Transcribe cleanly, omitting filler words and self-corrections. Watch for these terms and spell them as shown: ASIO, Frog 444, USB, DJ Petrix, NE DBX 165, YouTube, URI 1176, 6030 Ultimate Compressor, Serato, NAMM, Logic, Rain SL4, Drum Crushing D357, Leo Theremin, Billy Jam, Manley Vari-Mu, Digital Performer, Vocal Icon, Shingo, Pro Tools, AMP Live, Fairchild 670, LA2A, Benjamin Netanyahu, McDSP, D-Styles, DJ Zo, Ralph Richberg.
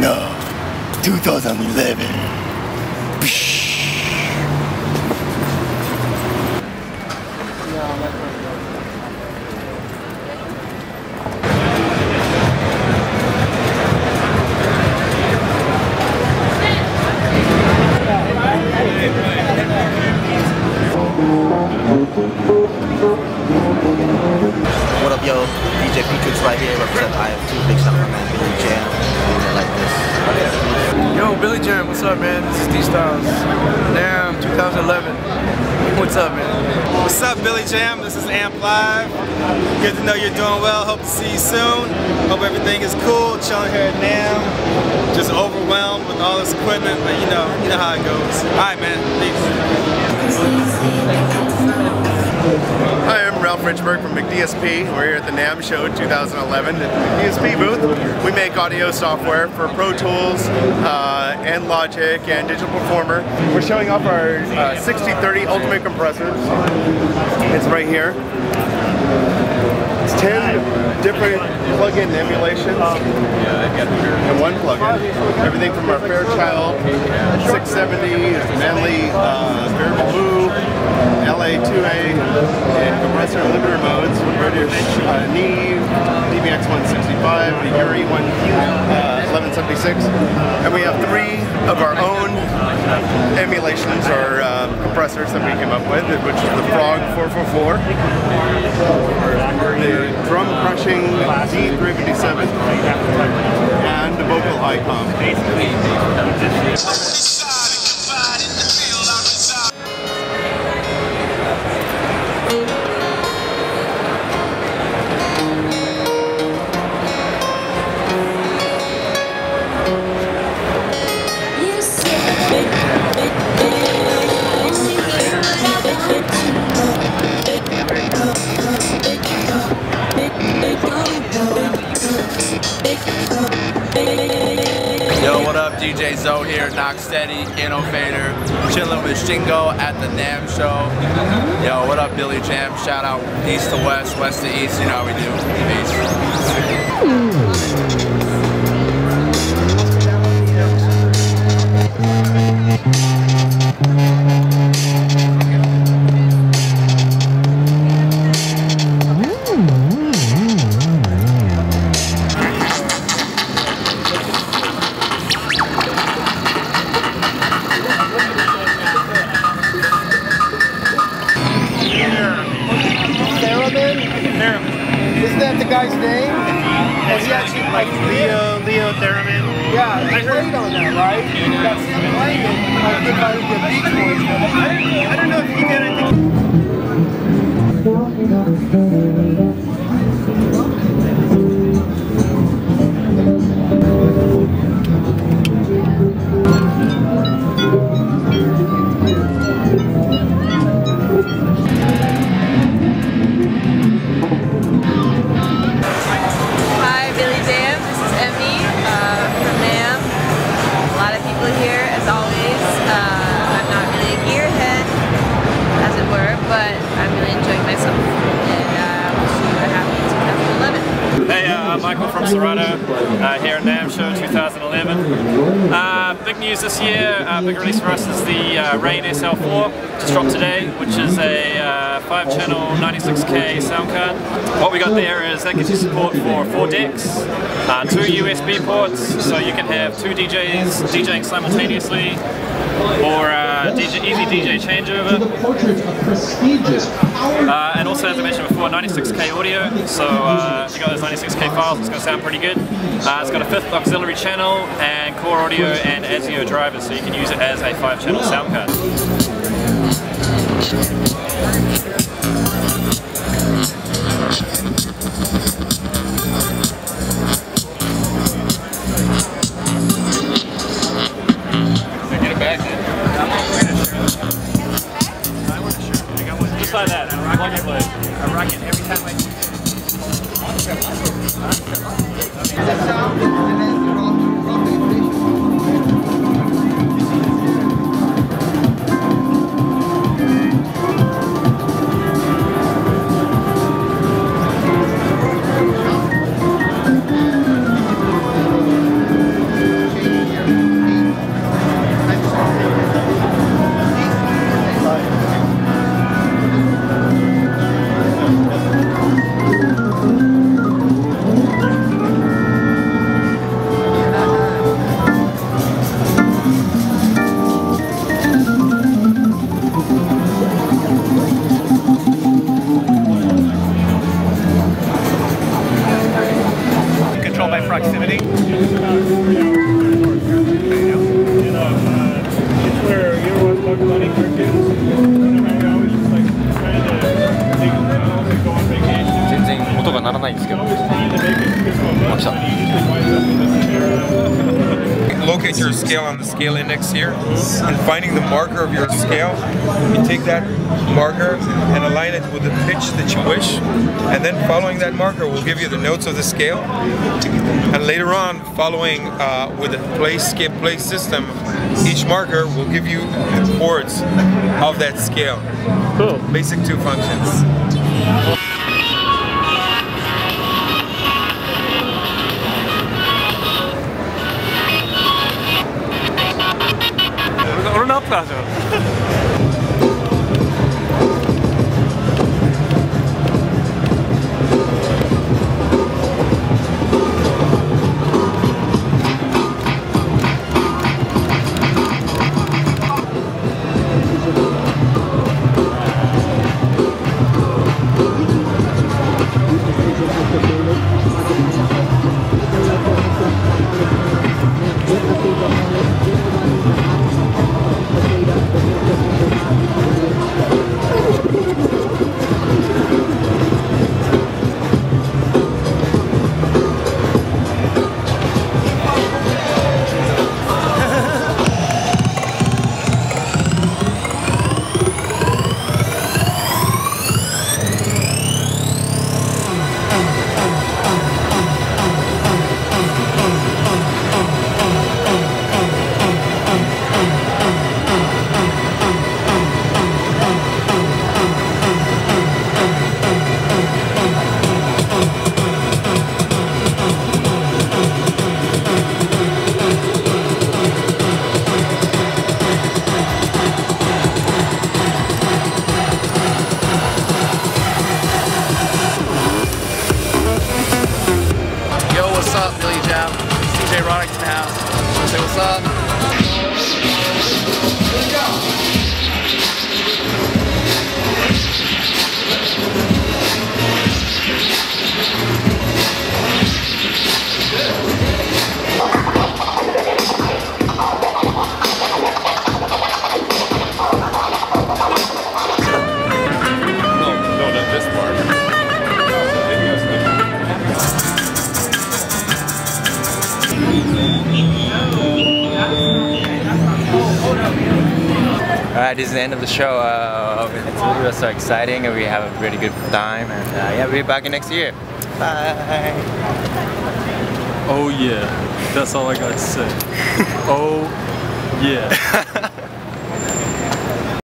No, 2011. What up, yo? DJ Petrix right here, represent the IF2. Big shout out to my man Billy Jam. Yo, Billy Jam, what's up, man? This is D-Styles. NAMM 2011. What's up, man? What's up, Billy Jam? This is AMP Live. Good to know you're doing well. Hope to see you soon. Hope everything is cool. Chilling here at NAMM. Just overwhelmed with all this equipment, but you know how it goes. All right, man. Peace. Hi, I'm Ralph Richberg from McDSP. We're here at the NAMM show 2011 at the McDSP booth. We make audio software for Pro Tools and Logic and Digital Performer. We're showing off our 6030 Ultimate Compressor. It's right here. It's 10 different plug-in emulations and one plug-in. Everything from our Fairchild 670, Manley Vari-Mu, LA2A, and compressor and limiter modes. We're doing NE DBX 165, the URI 1176, and we have 3 of our own emulations or compressors that we came up with, which is the Frog 444, the Drum Crushing D357, and the Vocal Icon. Yo, what up? DJ Zoe here, Knock Steady, Innovator, chilling with Shingo at the NAMM show. Yo, what up, Billy Jam? Shout out east to west, west to east, you know how we do. Peace. Isn't that the guy's name? Or he actually like Leo Theremin. Yeah, he played on that, right? That's him playing it. I think I would get Beach Boys. I don't know if he did from Serato here at NAMM Show 2011. Big news this year, big release for us is the Rain SL4, just dropped today, which is a 5-channel 96K sound card. What we got there is that gives you support for 4 decks, 2 USB ports, so you can have 2 DJs DJing simultaneously, or easy DJ changeover. And also, as I mentioned before, 96K audio, so if you got those 96K files, it's going to sound pretty good. It's got a 5th auxiliary channel, and core audio and ASIO drivers, so you can use it as a 5-channel sound card. ならないんですけど。来ました。 Locate your scale on the scale index here, and finding the marker of your scale, you take that marker and align it with the pitch that you wish, and then following that marker will give you the notes of the scale, and later on, following with the play, skip, play system, each marker will give you the chords of that scale. Cool. Basic two functions. Alright, this is the end of the show. It's really so exciting and we have a really good time, and yeah, we'll be back next year. Bye! Oh yeah, that's all I got to say. Oh yeah.